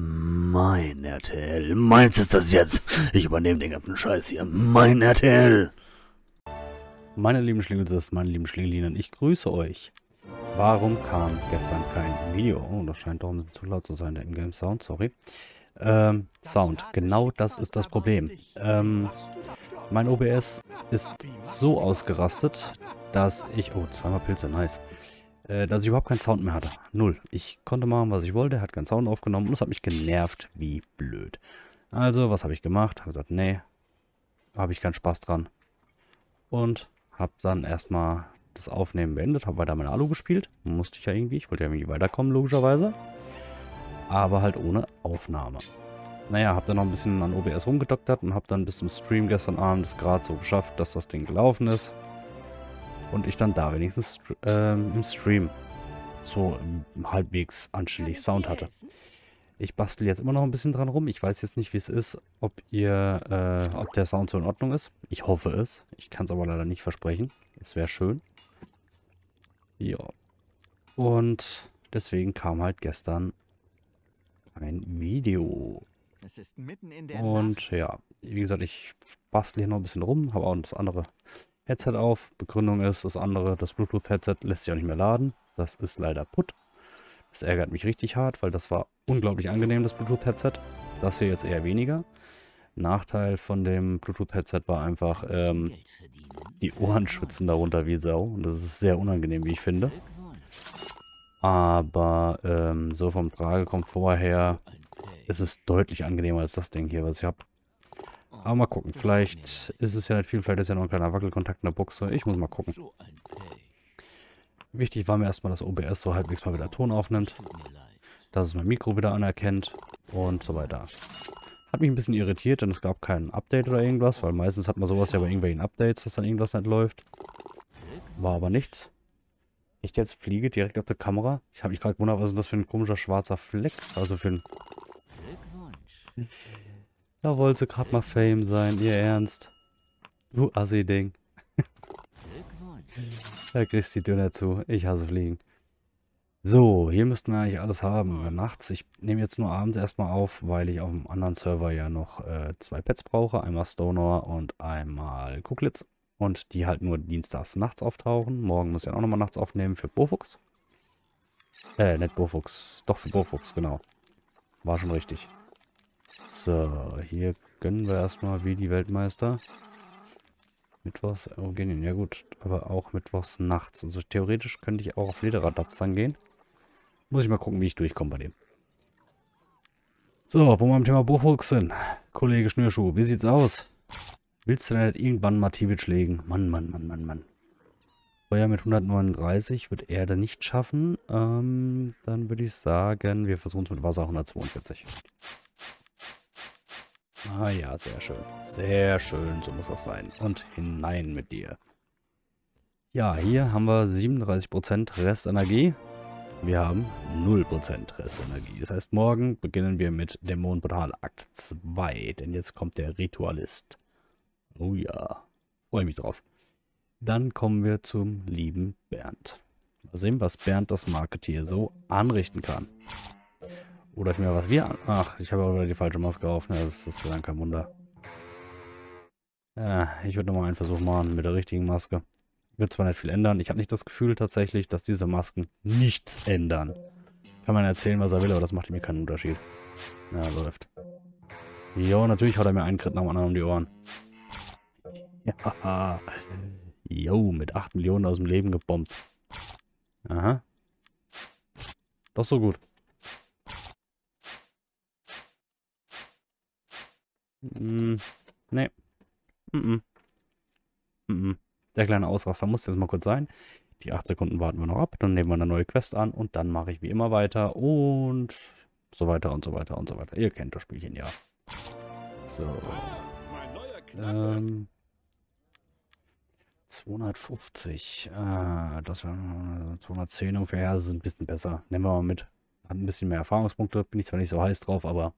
MEIN RTL. Meins ist das jetzt. Ich übernehme den ganzen Scheiß hier. MEIN RTL. Meine lieben Schlingelsist, meine lieben Schlingelinen, ich grüße euch. Warum kam gestern kein Video? Oh, das scheint doch ein bisschen zu laut zu sein, der Ingame Sound, sorry. Sound, genau das ist das Problem. Mein OBS ist so ausgerastet, dass ich... Oh, zweimal Pilze, nice. Dass ich überhaupt keinen Sound mehr hatte. Null. Ich konnte machen, was ich wollte, hat keinen Sound aufgenommen und das hat mich genervt wie blöd. Also, was habe ich gemacht? Habe gesagt, nee, habe ich keinen Spaß dran. Und habe dann erstmal das Aufnehmen beendet, habe weiter mein Alu gespielt. Musste ich ja irgendwie, ich wollte ja irgendwie weiterkommen, logischerweise. Aber halt ohne Aufnahme. Naja, habe dann noch ein bisschen an OBS rumgedoktert und habe dann bis zum Stream gestern Abend es gerade so geschafft, dass das Ding gelaufen ist. Und ich dann da wenigstens im Stream so halbwegs anständig Sound hatte. Ich bastel jetzt immer noch ein bisschen dran rum. Ich weiß jetzt nicht, wie es ist, ob der Sound so in Ordnung ist. Ich hoffe es. Ich kann es aber leider nicht versprechen. Es wäre schön. Ja. Und deswegen kam halt gestern ein Video. Es ist mitten in der Nacht. Ja, wie gesagt, ich bastel hier noch ein bisschen rum. Habe auch das andere Headset auf. Begründung ist, das andere, das Bluetooth-Headset, lässt sich auch nicht mehr laden. Das ist leider putt. Das ärgert mich richtig hart, weil das war unglaublich angenehm, das Bluetooth-Headset. Das hier jetzt eher weniger. Nachteil von dem Bluetooth-Headset war einfach, die Ohren schwitzen darunter wie Sau. Und das ist sehr unangenehm, wie ich finde. Aber so vom Tragekomfort her ist es deutlich angenehmer als das Ding hier, was ich habe. Aber mal gucken, vielleicht ist es ja nicht viel, vielleicht ist ja noch ein kleiner Wackelkontakt in der Buchse. Ich muss mal gucken. Wichtig war mir erstmal, dass OBS so halbwegs mal wieder Ton aufnimmt, dass es mein Mikro wieder anerkennt und so weiter. Hat mich ein bisschen irritiert, denn es gab kein Update oder irgendwas, weil meistens hat man sowas ja bei irgendwelchen Updates, dass dann irgendwas nicht läuft. War aber nichts. Ich jetzt fliege direkt auf die Kamera. Ich habe mich gerade gewundert, was ist das für ein komischer schwarzer Fleck? Also für ein... Da wollte sie gerade mal Fame sein, ihr Ernst. Du Assi-Ding. Da kriegst du die Dünner zu. Ich hasse Fliegen. So, hier müssten wir eigentlich alles haben. Nachts, ich nehme jetzt nur abends erstmal auf, weil ich auf dem anderen Server ja noch zwei Pets brauche. Einmal Stonor und einmal Kuklitz. Und die halt nur dienstags nachts auftauchen. Morgen muss ich dann auch nochmal nachts aufnehmen für Bofuchs. Nicht Bofuchs. Doch, für Bofuchs, genau. War schon richtig. So, hier gönnen wir erstmal wie die Weltmeister. Mittwochs, Eugenien, ja gut, aber auch mittwochs nachts. Also theoretisch könnte ich auch auf Lederradatz dann gehen. Muss ich mal gucken, wie ich durchkomme bei dem. So, wo wir am Thema Bofuchs sind. Kollege Schnürschuh, wie sieht's aus? Willst du denn nicht irgendwann mal Tibic legen? Mann, Mann, Mann, Mann, Mann. Feuer mit 139 wird Erde nicht schaffen. Dann würde ich sagen, wir versuchen es mit Wasser 142. Ah ja, sehr schön. Sehr schön, so muss das sein. Und hinein mit dir. Ja, hier haben wir 37% Restenergie. Wir haben 0% Restenergie. Das heißt, morgen beginnen wir mit Dämonenportal Akt 2. Denn jetzt kommt der Ritualist. Oh ja, freue mich drauf. Dann kommen wir zum lieben Bernd. Mal sehen, was Bernd das Marketier so anrichten kann. Oder ich mir was wir... Ach, ich habe auch wieder die falsche Maske auf. Ne? Das ist ja dann kein Wunder. Ja, ich würde nochmal einen Versuch machen mit der richtigen Maske. Wird zwar nicht viel ändern. Ich habe nicht das Gefühl tatsächlich, dass diese Masken nichts ändern. Kann man erzählen, was er will, aber das macht mir keinen Unterschied. Ja, läuft. Jo, natürlich haut er mir einen Crit nach dem anderen um die Ohren. Ja. Jo, mit 8 Millionen aus dem Leben gebombt. Aha. Doch so gut. Nee. Der kleine Ausraster muss jetzt mal kurz sein. Die 8 Sekunden warten wir noch ab. Dann nehmen wir eine neue Quest an und dann mache ich wie immer weiter und so weiter und so weiter und so weiter. Ihr kennt das Spielchen ja. So. 250. Das wären 210 ungefähr. Das ist ein bisschen besser. Nehmen wir mal mit. Hat ein bisschen mehr Erfahrungspunkte. Bin ich zwar nicht so heiß drauf, aber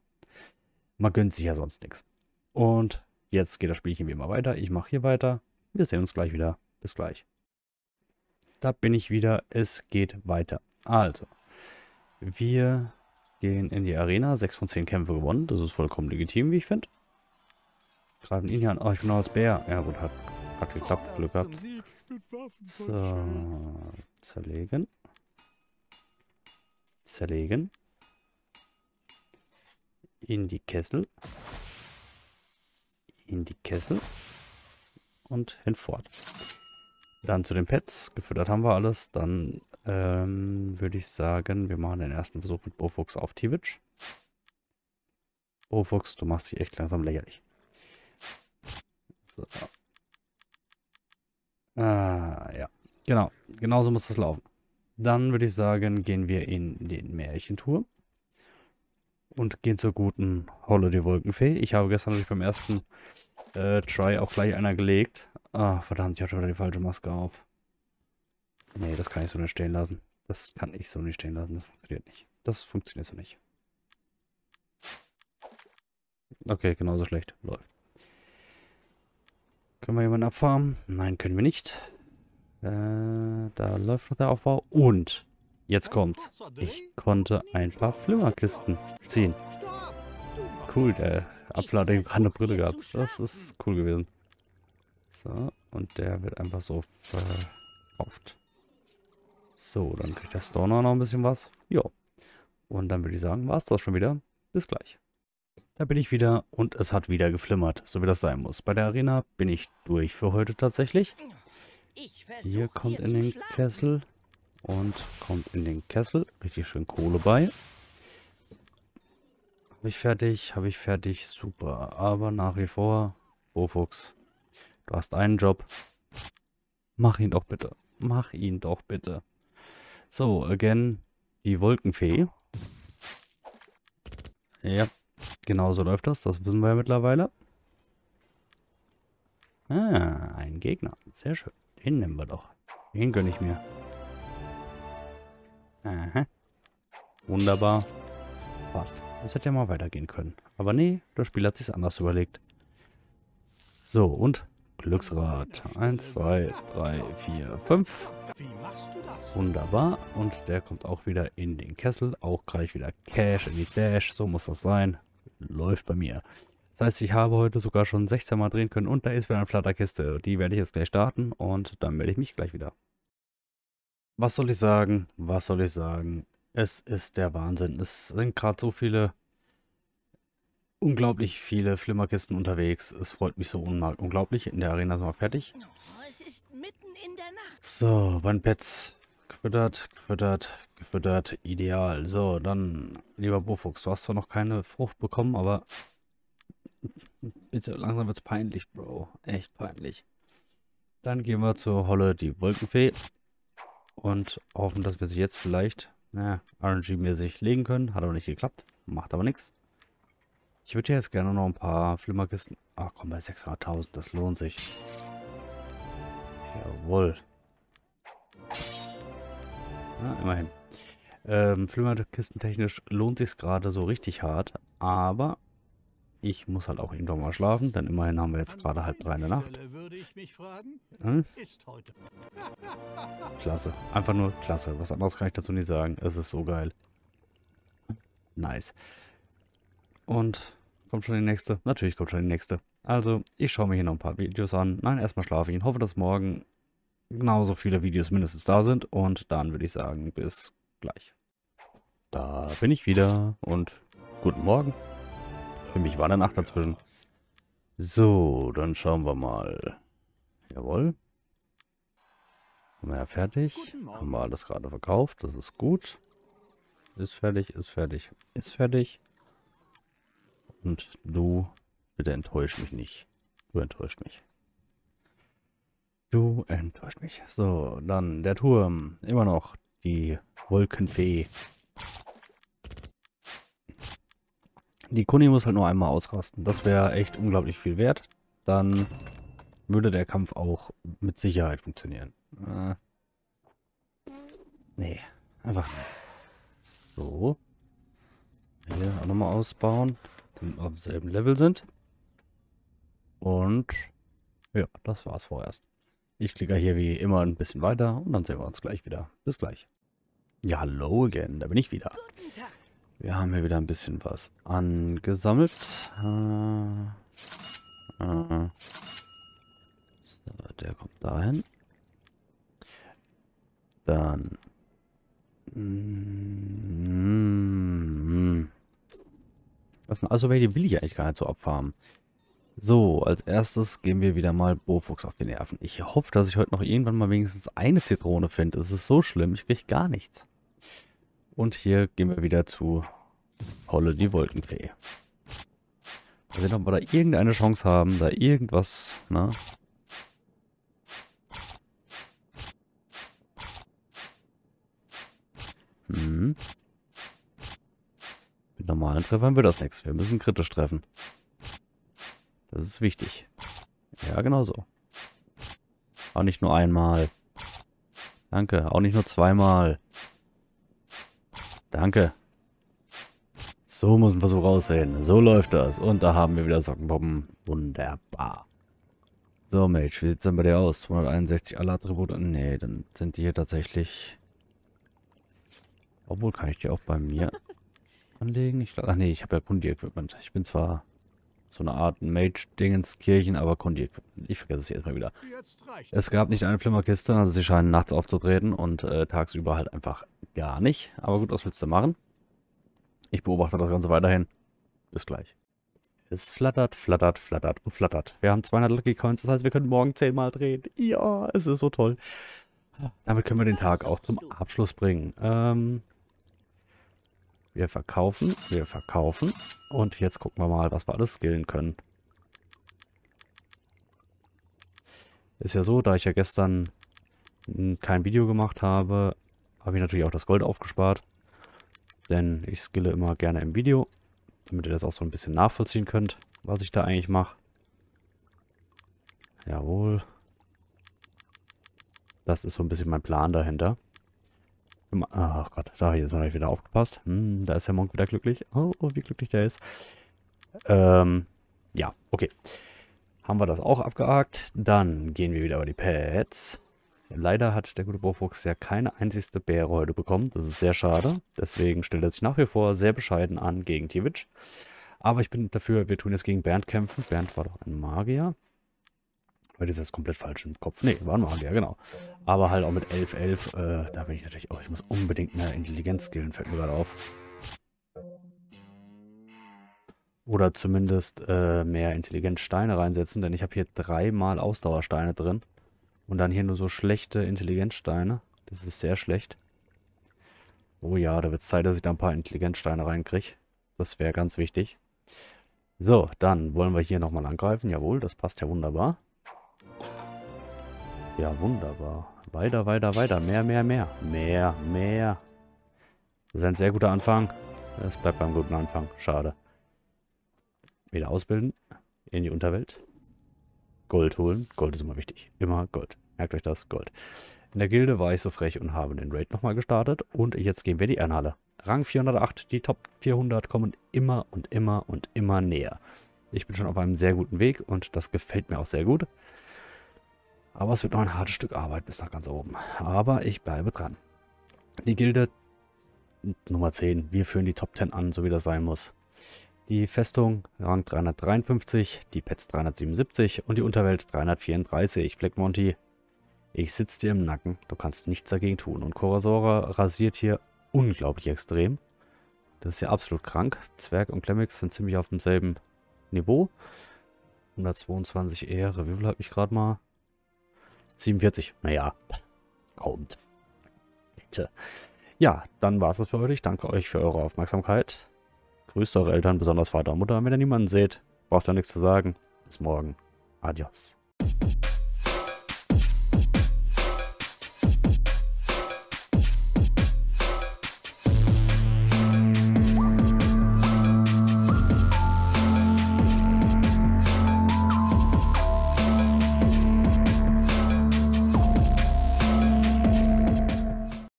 man gönnt sich ja sonst nichts. Und jetzt geht das Spielchen wie immer weiter. Ich mache hier weiter. Wir sehen uns gleich wieder. Bis gleich. Da bin ich wieder. Es geht weiter. Also, wir Gehen in die Arena. 6 von 10 Kämpfe gewonnen. Das ist vollkommen legitim, wie ich finde. Greifen ihn hier an. Oh, ich bin noch als Bär. Ja gut, hat geklappt. Glück gehabt. So. Zerlegen. Zerlegen. In die Kessel. In die Kessel. Und hinfort. Dann zu den Pets. Gefüttert haben wir alles. Dann würde ich sagen, wir machen den ersten Versuch mit Bofuchs auf Tiwitsch. Bofuchs, du machst dich echt langsam lächerlich. So. Ja. Genau. Genauso muss das laufen. Dann würde ich sagen, gehen wir in den Märchenturm. Und gehen zur guten Holiday Wolkenfee. Ich habe gestern natürlich beim ersten Try auch gleich einer gelegt. Ah, verdammt, ich hatte wieder die falsche Maske auf. Nee, das kann ich so nicht stehen lassen. Das kann ich so nicht stehen lassen. Das funktioniert nicht. Das funktioniert so nicht. Okay, genauso schlecht. Läuft. Können wir jemanden abfarmen? Nein, können wir nicht. Da läuft noch der Aufbau. Und jetzt kommt's. Ich konnte ein paar Flimmerkisten ziehen. Cool, der Apfel hat gerade eine Brille gehabt. Das ist cool gewesen. So, und der wird einfach so verkauft. So, dann kriegt der Stoner noch ein bisschen was. Ja. Und dann würde ich sagen, war es das schon wieder. Bis gleich. Da bin ich wieder und es hat wieder geflimmert, so wie das sein muss. Bei der Arena bin ich durch für heute tatsächlich. Hier kommt in den Kessel. Und kommt in den Kessel. Richtig schön Kohle bei. Habe ich fertig? Habe ich fertig? Super. Aber nach wie vor, Bofuchs, du hast einen Job. Mach ihn doch bitte. Mach ihn doch bitte. So, again, die Wolkenfee. Ja, genau so läuft das. Das wissen wir ja mittlerweile. Ah, ein Gegner. Sehr schön. Den nehmen wir doch. Den gönne ich mir. Aha. Wunderbar. Passt. Das hätte ja mal weitergehen können. Aber nee, das Spiel hat sich anders überlegt. So, und Glücksrad. 1, 2, 3, 4, 5. Wunderbar. Und der kommt auch wieder in den Kessel. Auch gleich wieder Cash in die Dash. So muss das sein. Läuft bei mir. Das heißt, ich habe heute sogar schon 16 Mal drehen können. Und da ist wieder eine Flatterkiste. Die werde ich jetzt gleich starten. Und dann melde ich mich gleich wieder. Was soll ich sagen? Was soll ich sagen? Es ist der Wahnsinn. Es sind gerade so viele... Unglaublich viele Flimmerkisten unterwegs. Es freut mich so unglaublich. In der Arena sind wir fertig. Es ist mitten in der Nacht. So, mein Pets. Gefüttert, gefüttert, gefüttert. Ideal. So, dann, lieber Bofuchs, du hast zwar noch keine Frucht bekommen, aber bitte, langsam wird's peinlich, Bro. Echt peinlich. Dann gehen wir zur Holle, die Wolkenfee. Und hoffen, dass wir sie jetzt vielleicht, naja, RNG-mäßig legen können. Hat aber nicht geklappt. Macht aber nichts. Ich würde jetzt gerne noch ein paar Flimmerkisten... Ach komm, bei 600.000, das lohnt sich. Jawohl. Na, immerhin. Flimmerkisten technisch lohnt sich gerade so richtig hart. Aber ich muss halt auch irgendwann mal schlafen, denn immerhin haben wir jetzt gerade 2:30 in der Nacht. Hm? Klasse. Einfach nur klasse. Was anderes kann ich dazu nicht sagen. Es ist so geil. Nice. Und kommt schon die nächste? Natürlich kommt schon die nächste. Also, ich schaue mir hier noch ein paar Videos an. Nein, erstmal schlafe ich und hoffe, dass morgen genauso viele Videos mindestens da sind. Und dann würde ich sagen, bis gleich. Da bin ich wieder und guten Morgen. Für mich war eine Nacht dazwischen. So, dann schauen wir mal. Jawohl. Haben wir ja fertig. Haben wir alles gerade verkauft. Das ist gut. Ist fertig, ist fertig, ist fertig. Und du, bitte enttäusch mich nicht. Du enttäuscht mich. Du enttäuscht mich. So, dann der Turm. Immer noch die Wolkenfee. Die Kuni muss halt nur einmal ausrasten. Das wäre echt unglaublich viel wert. Dann würde der Kampf auch mit Sicherheit funktionieren. Nee, einfach nicht. So. Hier auch nochmal ausbauen. Auf demselben Level sind. Und ja, das war's vorerst. Ich klicke hier wie immer ein bisschen weiter und dann sehen wir uns gleich wieder. Bis gleich. Ja, hallo again, da bin ich wieder. Wir haben hier wieder ein bisschen was angesammelt. So, der kommt dahin. Dann. Das sind also welche, die will ich eigentlich gar nicht so abfarmen. So, als erstes gehen wir wieder mal Bofuchs auf die Nerven. Ich hoffe, dass ich heute noch irgendwann mal wenigstens eine Zitrone finde. Es ist so schlimm, ich kriege gar nichts. Und hier gehen wir wieder zu Holle, die Wolkenfee. Mal sehen, ob wir da irgendeine Chance haben, da irgendwas, ne? Mit normalen Treffern wird das nichts. Wir müssen kritisch treffen. Das ist wichtig. Ja, genau so. Auch nicht nur einmal. Danke. Auch nicht nur zweimal. Danke. So muss ein Versuch aussehen. So läuft das. Und da haben wir wieder Sockenbomben. Wunderbar. So, Mage, wie sieht es denn bei dir aus? 261 alle Attribute? Nee, dann sind die hier tatsächlich... Obwohl, kann ich die auch bei mir anlegen? Ich glaube, ach nee, ich habe ja Kundi-Equipment. Ich bin zwar so eine Art Mage-Dingenskirchen, aber Kundi-Equipment. Ich vergesse es jetzt mal wieder. Es gab nicht eine Flimmerkiste, also sie scheinen nachts aufzutreten und tagsüber halt einfach gar nicht. Aber gut, was willst du machen? Ich beobachte das Ganze weiterhin. Bis gleich. Es flattert, flattert, flattert und flattert. Wir haben 200 Lucky Coins, das heißt, wir können morgen 10-mal drehen. Ja, es ist so toll. Damit können wir den Tag auch zum Abschluss bringen. Wir verkaufen und jetzt gucken wir mal, was wir alles skillen können. Ist ja so, da ich ja gestern kein Video gemacht habe, habe ich natürlich auch das Gold aufgespart, denn ich skille immer gerne im Video, damit ihr das auch so ein bisschen nachvollziehen könnt, was ich da eigentlich mache. Jawohl. Das ist so ein bisschen mein Plan dahinter. Ach Gott, da habe ich jetzt natürlich wieder aufgepasst. Da ist der Monk wieder glücklich. Oh, wie glücklich der ist. Ja, okay. Haben wir das auch abgehakt. Dann gehen wir wieder über die Pets. Leider hat der gute Bofuchs ja keine einzigste Beere heute bekommen. Das ist sehr schade. Deswegen stellt er sich nach wie vor sehr bescheiden an gegen Tivic. Aber ich bin dafür, wir tun jetzt gegen Bernd kämpfen. Bernd war doch ein Magier. Heute ist das komplett falsch im Kopf. Nee, waren wir ja, genau. Aber halt auch mit 11, da bin ich natürlich... Oh, ich muss unbedingt mehr Intelligenz skillen, fällt mir gerade auf. Oder zumindest mehr Intelligenzsteine reinsetzen, denn ich habe hier 3-mal Ausdauersteine drin. Und dann hier nur so schlechte Intelligenzsteine. Das ist sehr schlecht. Oh ja, da wird es Zeit, dass ich da ein paar Intelligenzsteine reinkriege. Das wäre ganz wichtig. So, dann wollen wir hier nochmal angreifen. Jawohl, das passt ja wunderbar. Ja, wunderbar. Weiter, weiter, weiter. Mehr, mehr, mehr. Mehr, mehr. Das ist ein sehr guter Anfang. Das bleibt beim guten Anfang. Schade. Wieder ausbilden. In die Unterwelt. Gold holen. Gold ist immer wichtig. Immer Gold. Merkt euch das. Gold. In der Gilde war ich so frech und habe den Raid nochmal gestartet. Und jetzt gehen wir in die Ehrenhalle. Rang 408. Die Top 400 kommen immer und immer und immer näher. Ich bin schon auf einem sehr guten Weg und das gefällt mir auch sehr gut. Aber es wird noch ein hartes Stück Arbeit bis nach ganz oben. Aber ich bleibe dran. Die Gilde Nummer 10. Wir führen die Top 10 an, so wie das sein muss. Die Festung Rang 353, die Pets 377 und die Unterwelt 334. Black Monty, ich sitze dir im Nacken. Du kannst nichts dagegen tun. Und Korasora rasiert hier unglaublich extrem. Das ist ja absolut krank. Zwerg und Klemmix sind ziemlich auf demselben Niveau. 122 Ehre. Wie viel habe ich gerade mal? 47, naja, kommt. Bitte. Ja, dann war es das für heute. Ich danke euch für eure Aufmerksamkeit. Grüßt eure Eltern, besonders Vater und Mutter. Wenn ihr niemanden seht, braucht ihr nichts zu sagen. Bis morgen. Adios.